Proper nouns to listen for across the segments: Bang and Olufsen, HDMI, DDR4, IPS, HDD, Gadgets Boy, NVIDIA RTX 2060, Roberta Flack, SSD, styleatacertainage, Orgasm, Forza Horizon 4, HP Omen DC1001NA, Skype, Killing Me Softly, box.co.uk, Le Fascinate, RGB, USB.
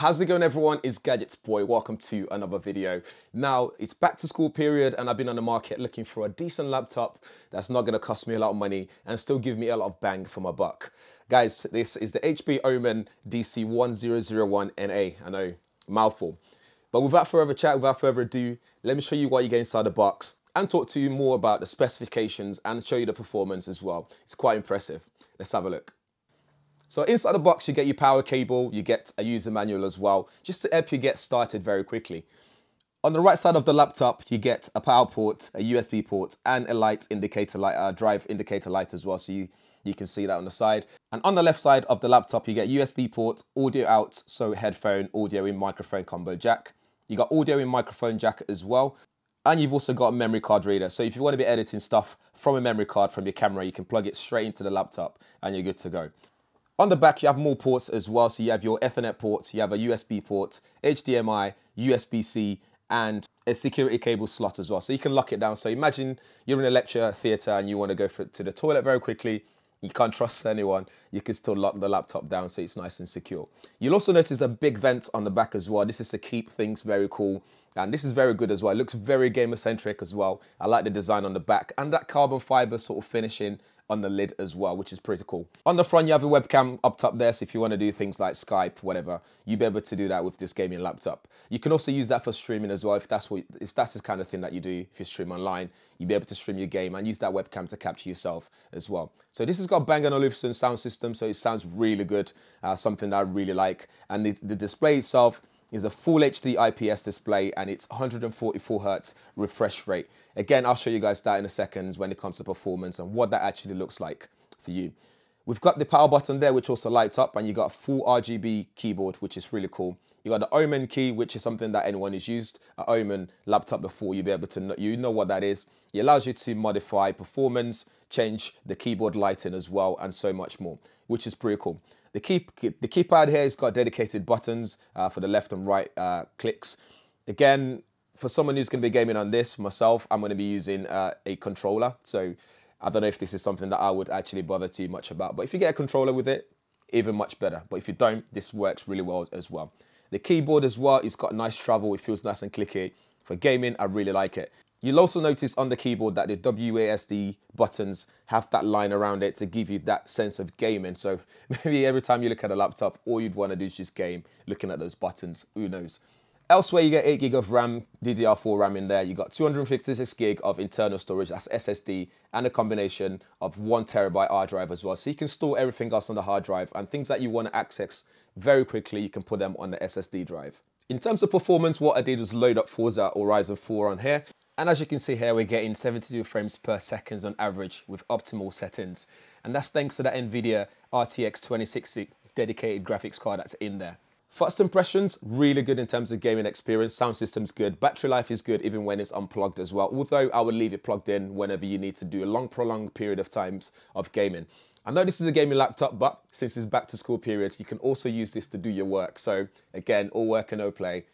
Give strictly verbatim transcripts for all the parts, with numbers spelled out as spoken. How's it going, everyone? It's Gadgets Boy. Welcome to another video. Now, it's back to school period and I've been on the market looking for a decent laptop that's not going to cost me a lot of money and still give me a lot of bang for my buck. Guys, this is the H P Omen D C one zero zero one N A. I know, mouthful. But without further chat, without further ado, let me show you what you get inside the box and talk to you more about the specifications and show you the performance as well. It's quite impressive. Let's have a look. So inside the box, you get your power cable, you get a user manual as well, just to help you get started very quickly. On the right side of the laptop, you get a power port, a U S B port, and a light indicator light, a drive indicator light as well, so you, you can see that on the side. And on the left side of the laptop, you get U S B port, audio out, so headphone, audio in, microphone combo jack. You got audio in, microphone jack as well. And you've also got a memory card reader. So if you want to be editing stuff from a memory card from your camera, you can plug it straight into the laptop and you're good to go. On the back, you have more ports as well. So you have your Ethernet ports, you have a U S B port, H D M I, U S B C, and a security cable slot as well. So you can lock it down. So imagine you're in a lecture theater and you want to go for, to the toilet very quickly. You can't trust anyone. You can still lock the laptop down so it's nice and secure. You'll also notice a big vent on the back as well. This is to keep things very cool. And this is very good as well. It looks very gamer-centric as well. I like the design on the back and that carbon fiber sort of finishing on the lid as well, which is pretty cool. On the front, you have a webcam up top there, so if you want to do things like Skype, whatever, you'll be able to do that with this gaming laptop. You can also use that for streaming as well, if that's what, if that's the kind of thing that you do, if you stream online, you'll be able to stream your game and use that webcam to capture yourself as well. So this has got Bang and Olufsen sound system, so it sounds really good, uh, something that I really like. And the, the display itself is a full H D I P S display and it's one hundred forty-four hertz refresh rate. Again, I'll show you guys that in a second when it comes to performance and what that actually looks like for you. We've got the power button there, which also lights up, and you got a full R G B keyboard, which is really cool. You got the Omen key, which is something that anyone who's used an Omen laptop before, you'll be able to know, you know what that is. It allows you to modify performance, change the keyboard lighting as well, and so much more, which is pretty cool. The, key, the keypad here has got dedicated buttons uh, for the left and right uh, clicks. Again, for someone who's going to be gaming on this, myself, I'm going to be using uh, a controller. So I don't know if this is something that I would actually bother too much about. But if you get a controller with it, even much better. But if you don't, this works really well as well. The keyboard as well, it's got nice travel. It feels nice and clicky. For gaming, I really like it. You'll also notice on the keyboard that the W A S D buttons have that line around it to give you that sense of gaming. So maybe every time you look at a laptop, all you'd want to do is just game, looking at those buttons, who knows. Elsewhere, you get eight gig of RAM, D D R four RAM in there. You got two hundred fifty-six gig of internal storage, that's S S D, and a combination of one terabyte hard drive as well. So you can store everything else on the hard drive and things that you want to access very quickly, you can put them on the S S D drive. In terms of performance, what I did was load up Forza Horizon four on here. And as you can see here, we're getting seventy-two frames per second on average with optimal settings. And that's thanks to that NVIDIA R T X twenty sixty dedicated graphics card that's in there. First impressions, really good in terms of gaming experience. Sound system's good, battery life is good even when it's unplugged as well. Although I would leave it plugged in whenever you need to do a long, prolonged period of times of gaming. I know this is a gaming laptop, but since it's back to school period, you can also use this to do your work. So again, all work and no play.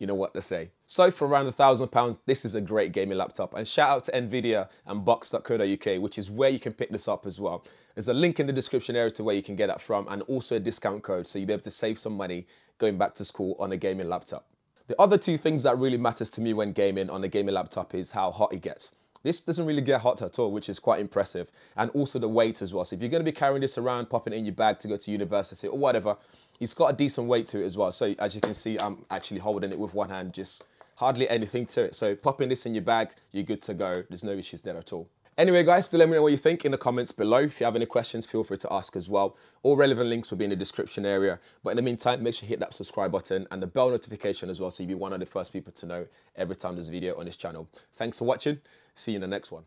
You know what to say. So for around a thousand pounds, this is a great gaming laptop. And shout out to NVIDIA and box dot co dot U K, which is where you can pick this up as well. There's a link in the description area to where you can get that from and also a discount code. So you'll be able to save some money going back to school on a gaming laptop. The other two things that really matters to me when gaming on a gaming laptop is how hot it gets. This doesn't really get hot at all, which is quite impressive. And also the weight as well. So if you're going to be carrying this around, popping it in your bag to go to university or whatever, it's got a decent weight to it as well. So as you can see, I'm actually holding it with one hand, just hardly anything to it. So popping this in your bag, you're good to go. There's no issues there at all. Anyway, guys, do let me know what you think in the comments below. If you have any questions, feel free to ask as well. All relevant links will be in the description area. But in the meantime, make sure you hit that subscribe button and the bell notification as well, so you'll be one of the first people to know every time there's a video on this channel. Thanks for watching. See you in the next one.